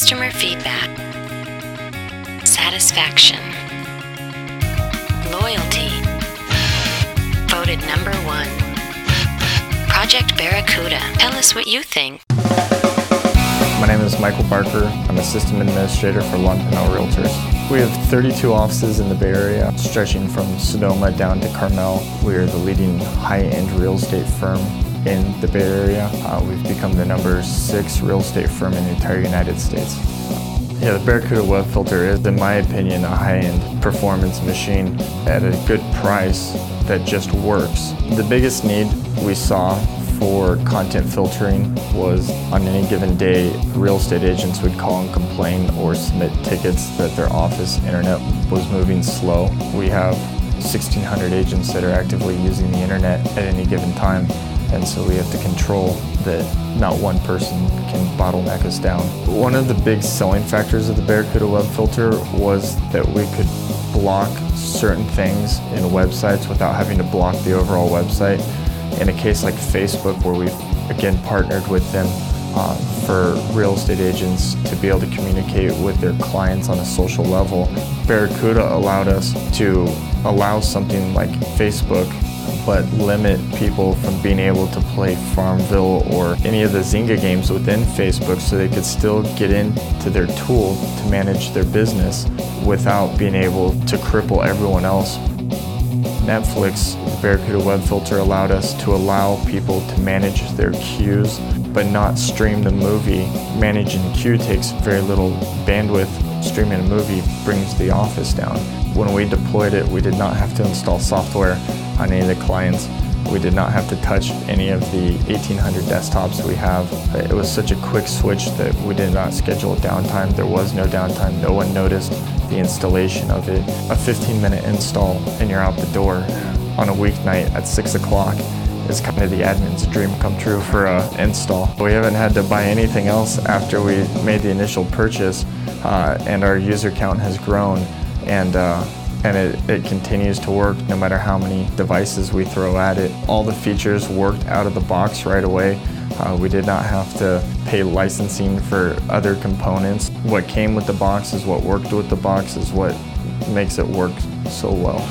Customer feedback, satisfaction, loyalty, voted #1. Project Barracuda, tell us what you think. My name is Michael Barker. I'm Assistant Administrator for Long Panel Realtors. We have 32 offices in the Bay Area, stretching from Sonoma down to Carmel. We are the leading high-end real estate firm in the Bay Area. We've become the #6 real estate firm in the entire United States. Yeah, the Barracuda Web Filter is, in my opinion, a high-end performance machine at a good price that just works. The biggest need we saw for content filtering was, on any given day, real estate agents would call and complain or submit tickets that their office internet was moving slow. We have 1,600 agents that are actively using the internet at any given time. And so we have to control that not one person can bottleneck us down. One of the big selling factors of the Barracuda Web Filter was that we could block certain things in websites without having to block the overall website. In a case like Facebook, where we've again partnered with them for real estate agents to be able to communicate with their clients on a social level, Barracuda allowed us to allow something like Facebook but limit people from being able to play FarmVille or any of the Zynga games within Facebook, so they could still get into their tool to manage their business without being able to cripple everyone else. Netflix, the Barracuda Web Filter allowed us to allow people to manage their queues but not stream the movie. Managing the queue takes very little bandwidth. Streaming a movie brings the office down. When we deployed it, we did not have to install software on any of the clients. We did not have to touch any of the 1,800 desktops we have. It was such a quick switch that we did not schedule downtime. There was no downtime. No one noticed the installation of it. A 15-minute install and you're out the door on a weeknight at 6 o'clock is kind of the admin's dream come true for an install. We haven't had to buy anything else after we made the initial purchase, and our user count has grown, and it continues to work no matter how many devices we throw at it. All the features worked out of the box right away. We did not have to pay licensing for other components. What came with the box is what worked with the box is what makes it work so well.